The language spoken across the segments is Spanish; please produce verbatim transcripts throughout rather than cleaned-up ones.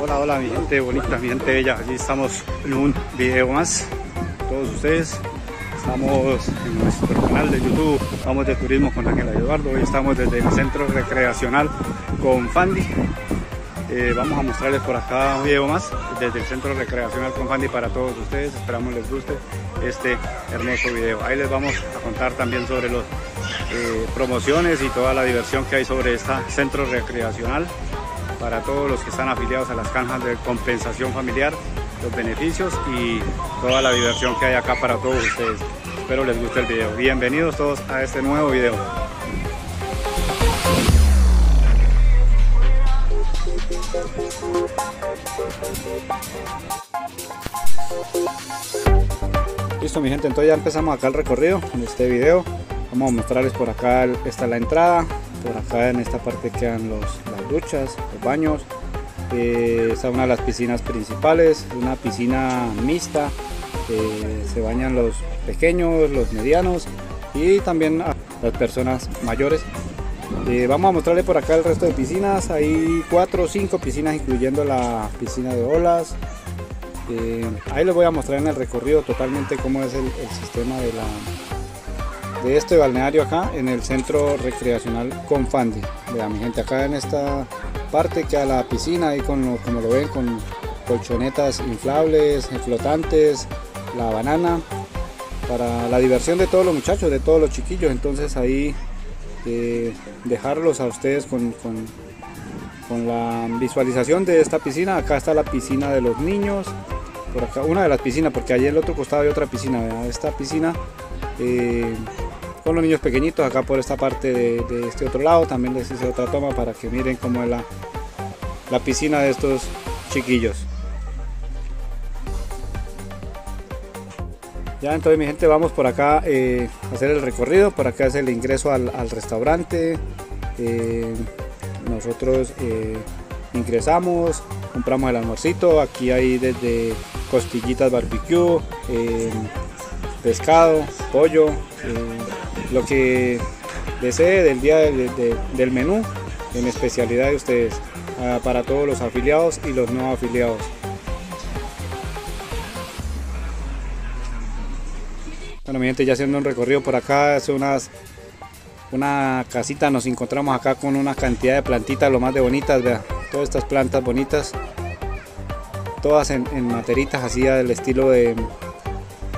Hola, hola mi gente bonita, mi gente bella, aquí estamos en un video más, todos ustedes. Estamos en nuestro canal de YouTube, vamos de turismo con Ángela Eduardo. Hoy estamos desde el centro recreacional COMFANDI. Eh, vamos a mostrarles por acá un video más desde el centro recreacional COMFANDI para todos ustedes. Esperamos les guste este hermoso video. Ahí les vamos a contar también sobre las eh, promociones y toda la diversión que hay sobre este centro recreacional para todos los que están afiliados a las cajas de compensación familiar, los beneficios y toda la diversión que hay acá para todos ustedes. Espero les guste el video. Bienvenidos todos a este nuevo video. Listo mi gente, entonces ya empezamos acá el recorrido en este video. Vamos a mostrarles por acá, esta es la entrada, por acá en esta parte quedan los, las duchas, los baños. Eh, esta es una de las piscinas principales, una piscina mixta, eh, se bañan los pequeños, los medianos y también a las personas mayores. Eh, vamos a mostrarle por acá el resto de piscinas, hay cuatro o cinco piscinas incluyendo la piscina de olas. Eh, ahí les voy a mostrar en el recorrido totalmente cómo es el, el sistema de, la, de este balneario acá en el centro recreacional COMFANDI. Vean mi gente, acá en esta parte que a la piscina ahí con lo, como lo ven, con colchonetas inflables, flotantes, la banana para la diversión de todos los muchachos, de todos los chiquillos. Entonces ahí eh, dejarlos a ustedes con, con, con la visualización de esta piscina. Acá está la piscina de los niños, por acá una de las piscinas, porque allí en el otro costado hay otra piscina. ¿Verdad? Esta piscina eh, con los niños pequeñitos. Acá por esta parte de, de este otro lado también les hice otra toma para que miren cómo es la, la piscina de estos chiquillos. Ya entonces mi gente, vamos por acá eh, a hacer el recorrido. Por acá es el ingreso al, al restaurante. eh, nosotros eh, ingresamos, compramos el almuercito. Aquí hay desde costillitas barbecue, eh, pescado, pollo, eh, lo que desee del día de, de, del menú en especialidad de ustedes, uh, para todos los afiliados y los no afiliados. Bueno mi gente, ya haciendo un recorrido por acá, hace unas una casita, nos encontramos acá con una cantidad de plantitas, lo más de bonitas. Vean, todas estas plantas bonitas, todas en, en materitas así del estilo de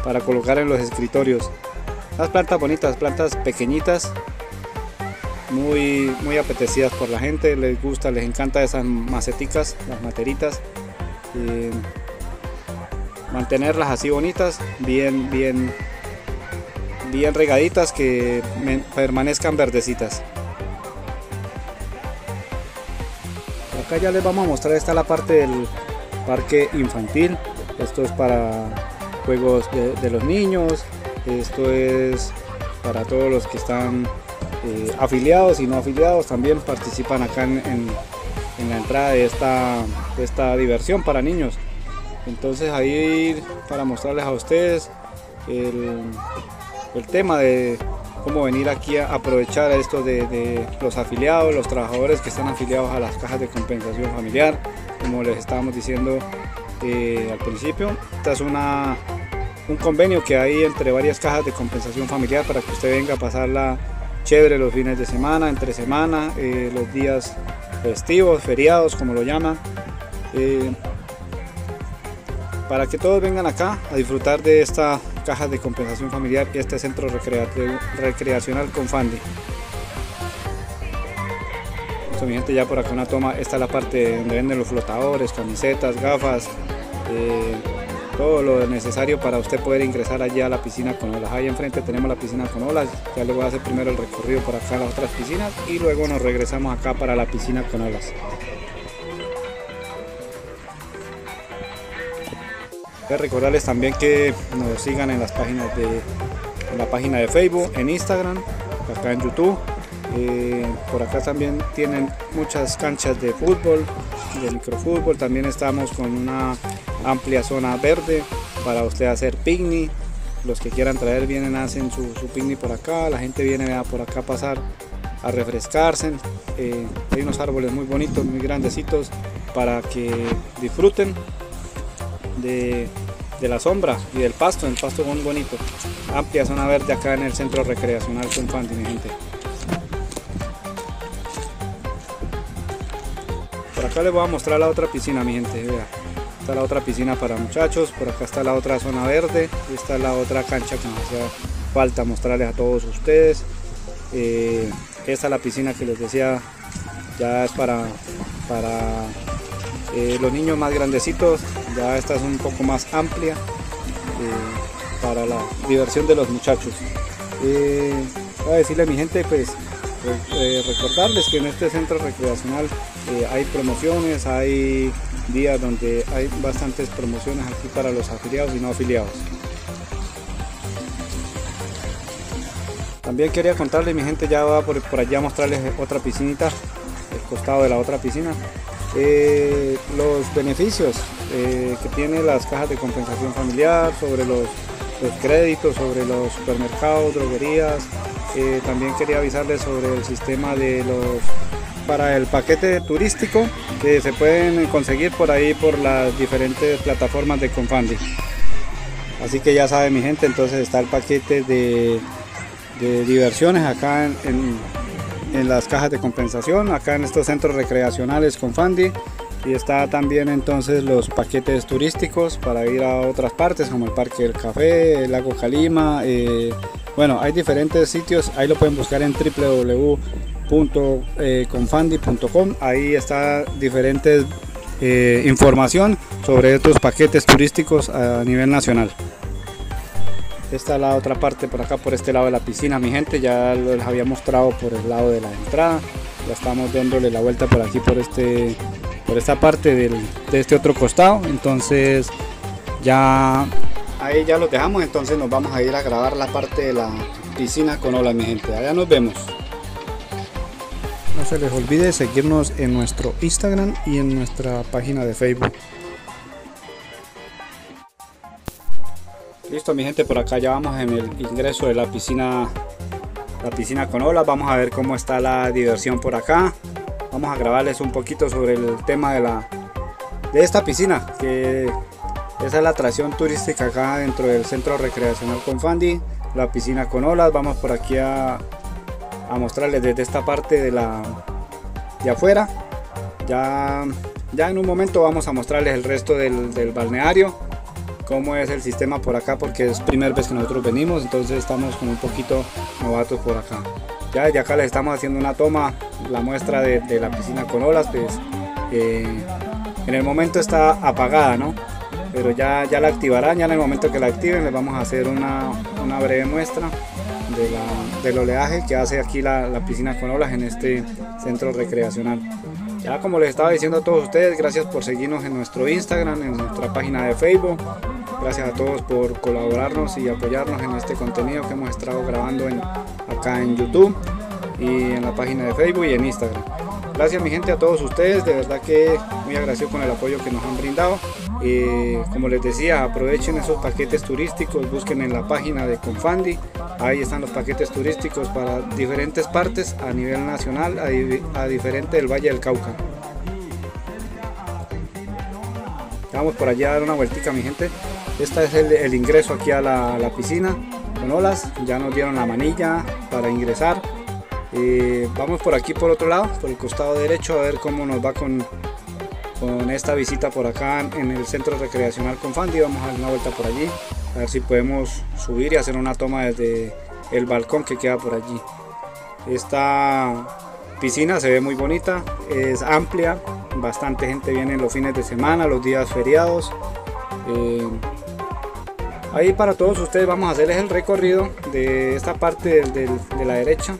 para colocar en los escritorios. Las plantas bonitas, plantas pequeñitas, muy, muy apetecidas por la gente, les gusta, les encanta esas maceticas, las materitas. Eh, mantenerlas así bonitas, bien, bien, bien regaditas, que me, permanezcan verdecitas. Por acá ya les vamos a mostrar, esta es la parte del parque infantil. Esto es para juegos de, de los niños. Esto es para todos los que están eh, afiliados y no afiliados, también participan acá en, en, en la entrada de esta, de esta diversión para niños. Entonces ahí para mostrarles a ustedes el, el tema de cómo venir aquí a aprovechar esto de, de los afiliados, los trabajadores que están afiliados a las cajas de compensación familiar, como les estábamos diciendo eh, al principio. Esta es una... un convenio que hay entre varias cajas de compensación familiar para que usted venga a pasarla chévere los fines de semana, entre semana, eh, los días festivos, feriados, como lo llaman, eh, para que todos vengan acá a disfrutar de esta caja de compensación familiar y este centro recreacional COMFANDI. Entonces, mi gente, ya por acá una toma, esta es la parte donde venden los flotadores, camisetas, gafas, eh, todo lo necesario para usted poder ingresar allá a la piscina con olas. Ahí enfrente tenemos la piscina con olas, ya le voy a hacer primero el recorrido por acá a las otras piscinas y luego nos regresamos acá para la piscina con olas. Quiero recordarles también que nos sigan en las páginas de en la página de Facebook, en Instagram, acá en YouTube. Eh, por acá también tienen muchas canchas de fútbol, de microfútbol. También estamos con una amplia zona verde para usted hacer picnic. Los que quieran traer vienen, hacen su, su picnic por acá, la gente viene a por acá a pasar a refrescarse. Eh, hay unos árboles muy bonitos, muy grandecitos, para que disfruten de, de la sombra y del pasto. El pasto es muy bonito, amplia zona verde acá en el centro recreacional COMFANDI, mi gente. Por acá les voy a mostrar la otra piscina, mi gente, vea. Está la otra piscina para muchachos, por acá está la otra zona verde y está la otra cancha que nos hace falta mostrarles a todos ustedes. Eh, esta es la piscina que les decía, ya es para, para eh, los niños más grandecitos. Ya esta es un poco más amplia, eh, para la diversión de los muchachos. Eh, voy a decirle a mi gente, pues eh, recordarles que en este centro recreacional eh, hay promociones, hay días donde hay bastantes promociones aquí para los afiliados y no afiliados. También quería contarles, mi gente, ya va por, por allá a mostrarles otra piscinita, el costado de la otra piscina. Eh, los beneficios eh, que tienen las cajas de compensación familiar, sobre los, los créditos, sobre los supermercados, droguerías. Eh, también quería avisarles sobre el sistema de los, para el paquete turístico, que se pueden conseguir por ahí por las diferentes plataformas de COMFANDI. Así que ya saben, mi gente, entonces está el paquete de... de diversiones acá en, en, en las cajas de compensación, acá en estos centros recreacionales COMFANDI, y está también entonces los paquetes turísticos para ir a otras partes como el Parque del Café, el Lago Calima. Eh, bueno, hay diferentes sitios, ahí lo pueden buscar en w w w punto confandi punto com, ahí está diferentes eh, información sobre estos paquetes turísticos a nivel nacional. Esta es la otra parte por acá, por este lado de la piscina, mi gente. Ya les había mostrado por el lado de la entrada. Ya estamos dándole la vuelta por aquí, por este, por esta parte del, de este otro costado. Entonces ya ahí ya los dejamos. Entonces nos vamos a ir a grabar la parte de la piscina con olas, mi gente. Allá nos vemos. No se les olvide seguirnos en nuestro Instagram y en nuestra página de Facebook. Listo, mi gente, por acá ya vamos en el ingreso de la piscina, la piscina con olas. Vamos a ver cómo está la diversión por acá. Vamos a grabarles un poquito sobre el tema de la de esta piscina, que esa es la atracción turística acá dentro del centro recreacional COMFANDI, la piscina con olas. Vamos por aquí a, a mostrarles desde esta parte de la de afuera. Ya, ya en un momento vamos a mostrarles el resto del, del balneario, cómo es el sistema por acá, porque es primera vez que nosotros venimos, entonces estamos como un poquito novatos por acá. Ya desde acá les estamos haciendo una toma, la muestra de, de la piscina con olas. Pues eh, en el momento está apagada, ¿no? Pero ya, ya la activarán, ya en el momento que la activen les vamos a hacer una, una breve muestra de la, del oleaje que hace aquí la, la piscina con olas en este centro recreacional. Ya como les estaba diciendo a todos ustedes, gracias por seguirnos en nuestro Instagram, en nuestra página de Facebook. Gracias a todos por colaborarnos y apoyarnos en este contenido que hemos estado grabando en, acá en YouTube y en la página de Facebook y en Instagram. Gracias, mi gente, a todos ustedes, de verdad que muy agradecido con el apoyo que nos han brindado. Eh, como les decía, aprovechen esos paquetes turísticos, busquen en la página de COMFANDI, ahí están los paquetes turísticos para diferentes partes a nivel nacional, a, a diferente del Valle del Cauca. Vamos por allá a dar una vueltica, mi gente. Este es el, el ingreso aquí a la, la piscina con olas. Ya nos dieron la manilla para ingresar. Eh, vamos por aquí, por otro lado, por el costado derecho, a ver cómo nos va con, con esta visita por acá en el centro recreacional COMFANDI. Vamos a dar una vuelta por allí, a ver si podemos subir y hacer una toma desde el balcón que queda por allí. Esta piscina se ve muy bonita, es amplia, bastante gente viene los fines de semana, los días feriados. Eh, ahí para todos ustedes vamos a hacerles el recorrido de esta parte del, del, de la derecha.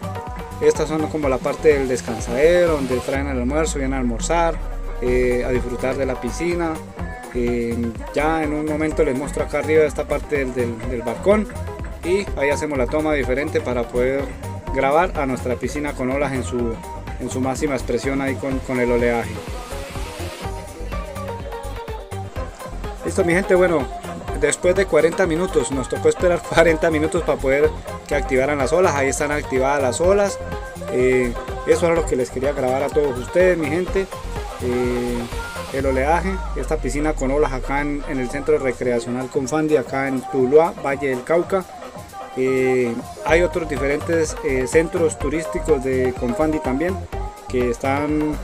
Estas son como la parte del descansadero, donde traen el almuerzo, vienen a almorzar, eh, a disfrutar de la piscina. Eh, ya en un momento les muestro acá arriba esta parte del, del, del balcón, y ahí hacemos la toma diferente para poder grabar a nuestra piscina con olas en su, en su máxima expresión ahí con, con el oleaje. Listo, mi gente, bueno, después de cuarenta minutos, nos tocó esperar cuarenta minutos para poder que activaran las olas. Ahí están activadas las olas. Eh, eso era lo que les quería grabar a todos ustedes, mi gente. Eh, el oleaje, esta piscina con olas acá en, en el centro recreacional Confandi, acá en Tuluá, Valle del Cauca. Eh, hay otros diferentes eh, centros turísticos de Confandi también que están,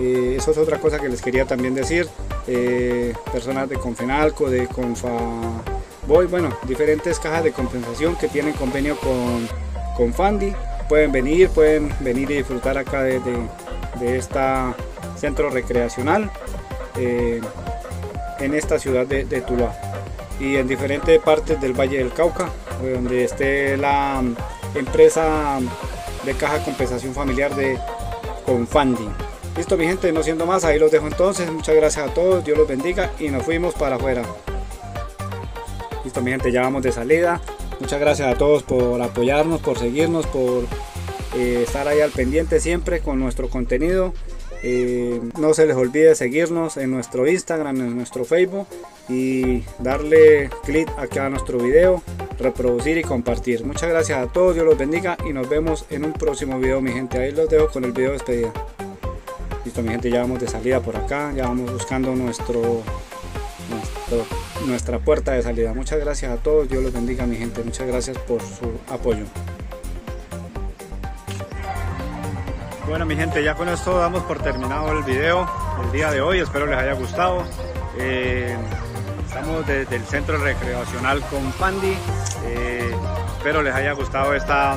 eh, eso es otra cosa que les quería también decir. Eh, personas de Confenalco, de Confaboy, bueno, diferentes cajas de compensación que tienen convenio con Confandi, pueden venir, pueden venir y disfrutar acá de, de, de este centro recreacional eh, en esta ciudad de, de Tuluá y en diferentes partes del Valle del Cauca, donde esté la empresa de caja de compensación familiar de Confandi. Listo, mi gente, no siendo más, ahí los dejo entonces. Muchas gracias a todos, Dios los bendiga y nos fuimos para afuera. Listo, mi gente, ya vamos de salida. Muchas gracias a todos por apoyarnos, por seguirnos, por eh, estar ahí al pendiente siempre con nuestro contenido. Eh, no se les olvide seguirnos en nuestro Instagram, en nuestro Facebook y darle clic acá a nuestro video, reproducir y compartir. Muchas gracias a todos, Dios los bendiga y nos vemos en un próximo video, mi gente. Ahí los dejo con el video de despedida. Listo, mi gente, ya vamos de salida por acá, ya vamos buscando nuestro, nuestro, nuestra puerta de salida. Muchas gracias a todos, Dios los bendiga, mi gente, muchas gracias por su apoyo. Bueno, mi gente, ya con esto damos por terminado el video del día de hoy, espero les haya gustado. Eh, estamos desde el centro recreacional Confandi, eh, espero les haya gustado esta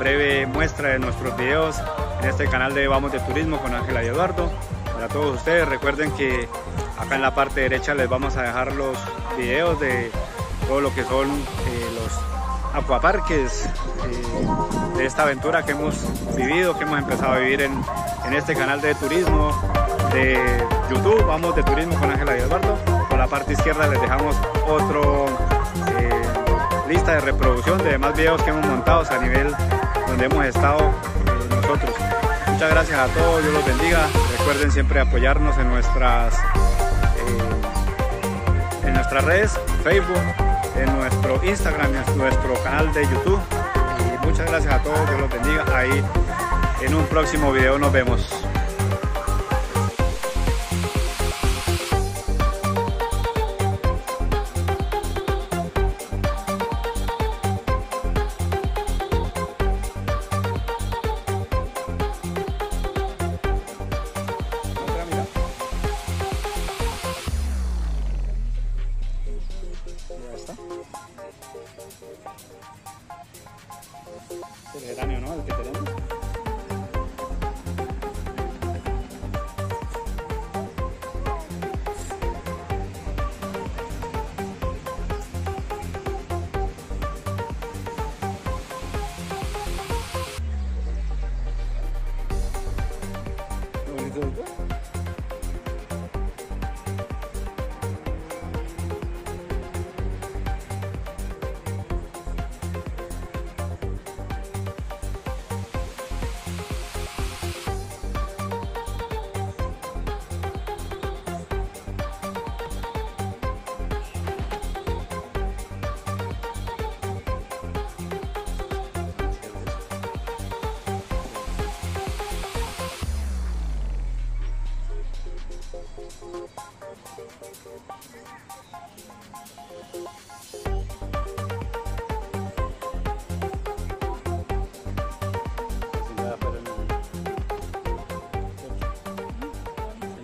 breve muestra de nuestros videos en este canal de Vamos de Turismo con Ángela y Eduardo. Para todos ustedes, recuerden que acá en la parte derecha les vamos a dejar los videos de todo lo que son eh, los acuaparques, eh, de esta aventura que hemos vivido, que hemos empezado a vivir en, en este canal de turismo de YouTube, Vamos de Turismo con Ángela y Eduardo. Por la parte izquierda les dejamos otro eh, lista de reproducción de demás videos que hemos montado a nivel donde hemos estado eh, nosotros. Muchas gracias a todos, Dios los bendiga. Recuerden siempre apoyarnos en nuestras, eh, en nuestras redes, Facebook, en nuestro Instagram, en nuestro canal de YouTube. Y muchas gracias a todos, Dios los bendiga. Ahí en un próximo video nos vemos. El geranio, ¿no? El que tenemos.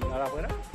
¿Señora afuera?